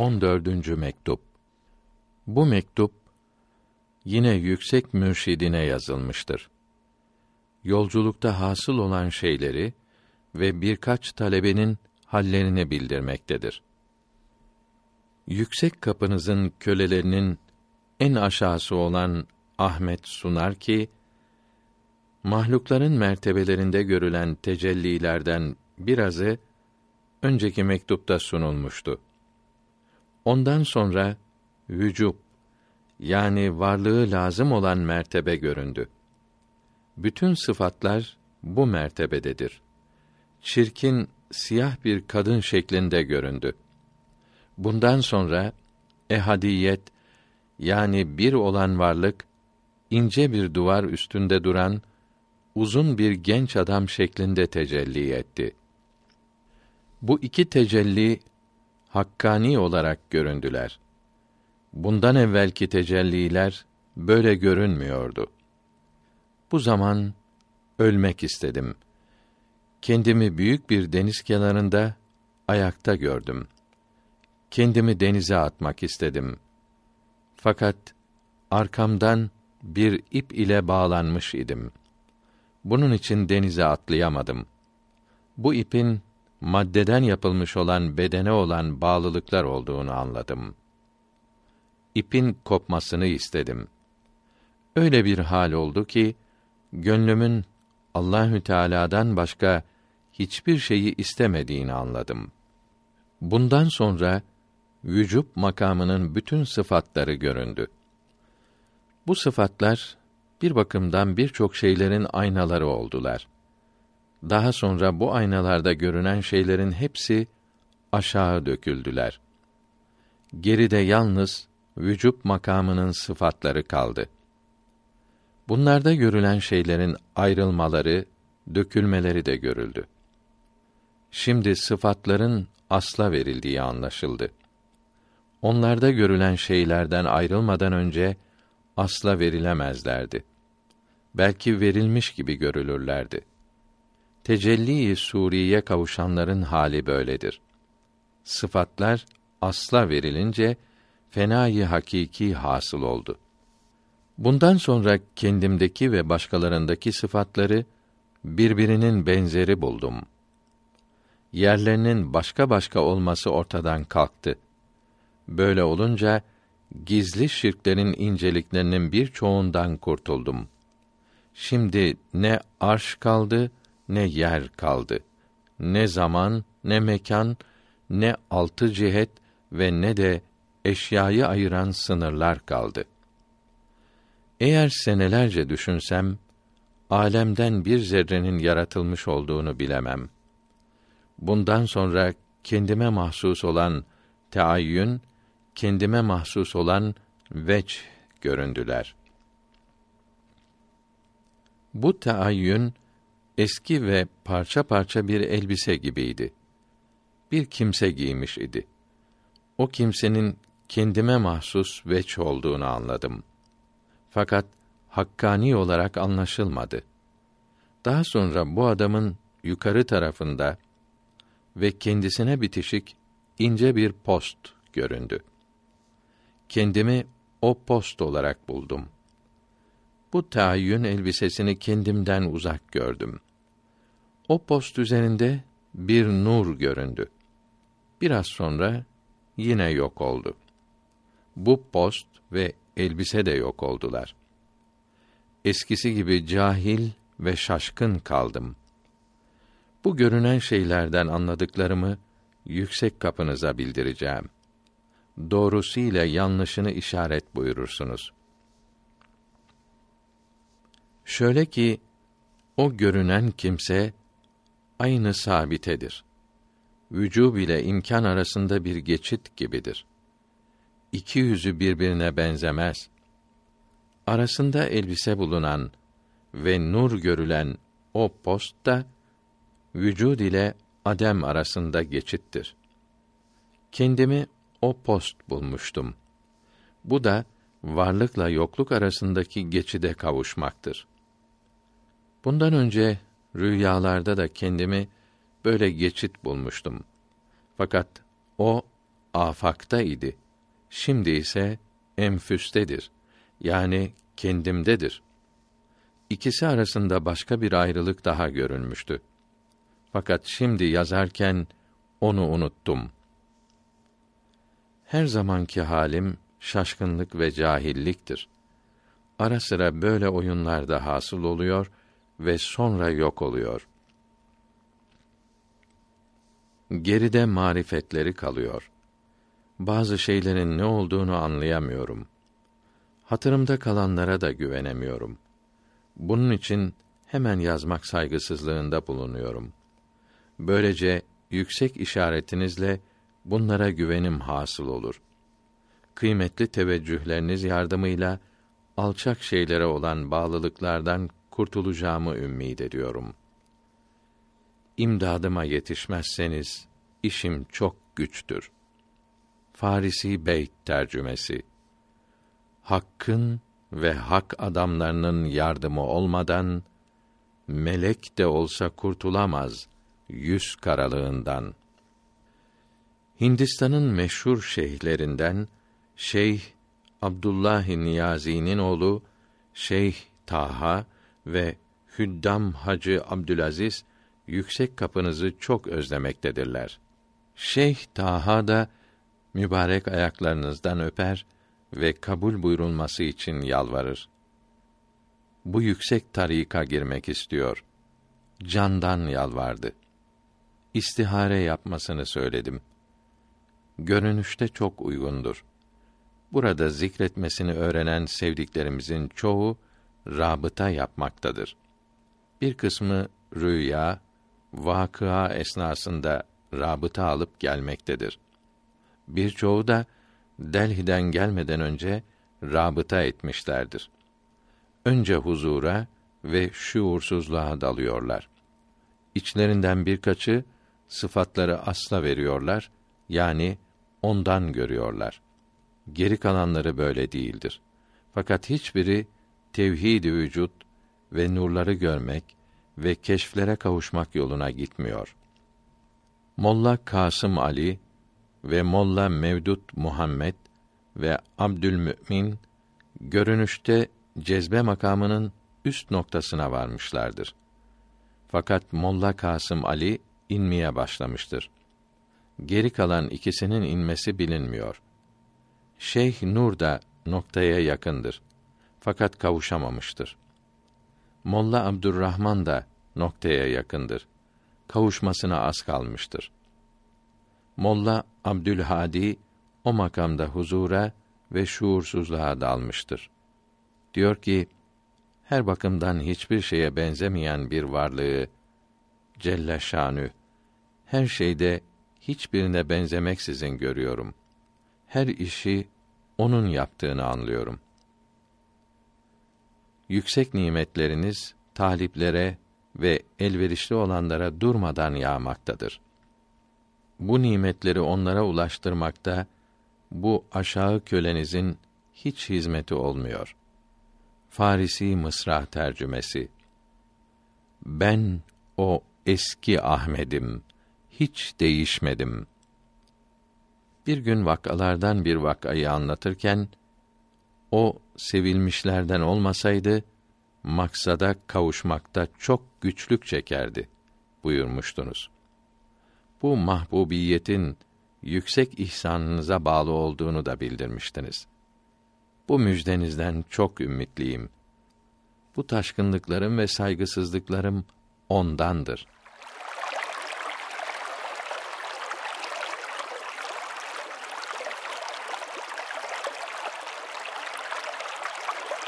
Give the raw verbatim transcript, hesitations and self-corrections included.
on dördüncü mektup. Bu mektup yine yüksek mürşidine yazılmıştır. Yolculukta hasıl olan şeyleri ve birkaç talebenin hallerini bildirmektedir. Yüksek kapınızın kölelerinin en aşağısı olan Ahmet sunar ki, mahlukların mertebelerinde görülen tecellilerden birazı önceki mektupta sunulmuştu. Ondan sonra vücub, yani varlığı lazım olan mertebe göründü. Bütün sıfatlar bu mertebededir. Çirkin, siyah bir kadın şeklinde göründü. Bundan sonra ehadiyet, yani bir olan varlık, ince bir duvar üstünde duran uzun bir genç adam şeklinde tecelli etti. Bu iki tecelli hakkani olarak göründüler. Bundan evvelki tecelliler böyle görünmüyordu. Bu zaman ölmek istedim. Kendimi büyük bir deniz kenarında ayakta gördüm. Kendimi denize atmak istedim. Fakat arkamdan bir ip ile bağlanmış idim. Bunun için denize atlayamadım. Bu ipin maddeden yapılmış olan bedene olan bağlılıklar olduğunu anladım. İpin kopmasını istedim. Öyle bir hal oldu ki gönlümün Allahü Teala'dan başka hiçbir şeyi istemediğini anladım. Bundan sonra vücub makamının bütün sıfatları göründü. Bu sıfatlar bir bakımdan birçok şeylerin aynaları oldular. Daha sonra bu aynalarda görünen şeylerin hepsi aşağı döküldüler. Geride yalnız vücub makamının sıfatları kaldı. Bunlarda görülen şeylerin ayrılmaları, dökülmeleri de görüldü. Şimdi sıfatların asla verildiği anlaşıldı. Onlarda görülen şeylerden ayrılmadan önce asla verilemezlerdi. Belki verilmiş gibi görülürlerdi. Tecelli-i suriye kavuşanların hali böyledir. Sıfatlar asla verilince fenâ-i hakiki hasıl oldu. Bundan sonra kendimdeki ve başkalarındaki sıfatları birbirinin benzeri buldum. Yerlerinin başka başka olması ortadan kalktı. Böyle olunca gizli şirklerin inceliklerinin birçoğundan kurtuldum. Şimdi ne arş kaldı, ne yer kaldı. Ne zaman, ne mekan, ne altı cihet ve ne de eşyayı ayıran sınırlar kaldı. Eğer senelerce düşünsem, âlemden bir zerrenin yaratılmış olduğunu bilemem. Bundan sonra kendime mahsus olan teayyün, kendime mahsus olan veç göründüler. Bu teayyün, eski ve parça parça bir elbise gibiydi. Bir kimse giymiş idi. O kimsenin kendime mahsus veç olduğunu anladım. Fakat hakkani olarak anlaşılmadı. Daha sonra bu adamın yukarı tarafında ve kendisine bitişik ince bir post göründü. Kendimi o post olarak buldum. Bu tayyün elbisesini kendimden uzak gördüm. O post üzerinde bir nur göründü. Biraz sonra yine yok oldu. Bu post ve elbise de yok oldular. Eskisi gibi cahil ve şaşkın kaldım. Bu görünen şeylerden anladıklarımı yüksek kapınıza bildireceğim. Doğrusu ile yanlışını işaret buyurursunuz. Şöyle ki, o görünen kimse aynı sabitedir. Vücub ile imkân arasında bir geçit gibidir. İki yüzü birbirine benzemez. Arasında elbise bulunan ve nur görülen o post da vücud ile adem arasında geçittir. Kendimi o post bulmuştum. Bu da varlıkla yokluk arasındaki geçide kavuşmaktır. Bundan önce rüyalarda da kendimi böyle geçit bulmuştum. Fakat o afakta idi. Şimdi ise enfüstedir. Yani kendimdedir. İkisi arasında başka bir ayrılık daha görünmüştü. Fakat şimdi yazarken onu unuttum. Her zamanki halim şaşkınlık ve cahilliktir. Ara sıra böyle oyunlar da hasıl oluyor ve sonra yok oluyor. Geride marifetleri kalıyor. Bazı şeylerin ne olduğunu anlayamıyorum. Hatırımda kalanlara da güvenemiyorum. Bunun için hemen yazmak saygısızlığında bulunuyorum. Böylece yüksek işaretinizle bunlara güvenim hasıl olur. Kıymetli teveccühleriniz yardımıyla alçak şeylere olan bağlılıklardan kurtulacağımı ümmid ediyorum. İmdadıma yetişmezseniz işim çok güçtür. Farisi Beyt tercümesi. Hakkın ve hak adamlarının yardımı olmadan melek de olsa kurtulamaz yüz karalığından. Hindistan'ın meşhur şeyhlerinden Şeyh Abdullah Niyazi'nin oğlu Şeyh Taha ve Hüddam Hacı Abdülaziz yüksek kapınızı çok özlemektedirler. Şeyh Taha da mübarek ayaklarınızdan öper ve kabul buyurulması için yalvarır. Bu yüksek tarika girmek istiyor. Candan yalvardı. İstihare yapmasını söyledim. Görünüşte çok uygundur. Burada zikretmesini öğrenen sevdiklerimizin çoğu rabıta yapmaktadır. Bir kısmı rüya, vakıa esnasında rabıta alıp gelmektedir. Birçoğu da Delhi'den gelmeden önce rabıta etmişlerdir. Önce huzura ve şuursuzluğa dalıyorlar. İçlerinden birkaçı sıfatları asla veriyorlar, yani ondan görüyorlar. Geri kalanları böyle değildir. Fakat hiçbiri tevhid-i vücud ve nurları görmek ve keşflere kavuşmak yoluna gitmiyor. Molla Kasım Ali ve Molla Mevdut Muhammed ve Abdülmümin görünüşte cezbe makamının üst noktasına varmışlardır. Fakat Molla Kasım Ali inmeye başlamıştır. Geri kalan ikisinin inmesi bilinmiyor. Şeyh Nur da noktaya yakındır. Fakat kavuşamamıştır. Molla Abdurrahman da noktaya yakındır. Kavuşmasına az kalmıştır. Molla Abdülhadi o makamda huzura ve şuursuzluğa dalmıştır. Diyor ki, her bakımdan hiçbir şeye benzemeyen bir varlığı Celle Şanü, her şeyde hiçbirine benzemeksizin görüyorum. Her işi onun yaptığını anlıyorum. Yüksek nimetleriniz taliplere ve elverişli olanlara durmadan yağmaktadır. Bu nimetleri onlara ulaştırmakta bu aşağı kölenizin hiç hizmeti olmuyor. Farisi Mısra tercümesi. Ben o eski Ahmed'im, hiç değişmedim. Bir gün vakalardan bir vakayı anlatırken, o sevilmişlerden olmasaydı, maksada kavuşmakta çok güçlük çekerdi, buyurmuştunuz. Bu mahbubiyetin, yüksek ihsanınıza bağlı olduğunu da bildirmiştiniz. Bu müjdenizden çok ümitliyim. Bu taşkınlıklarım ve saygısızlıklarım ondandır.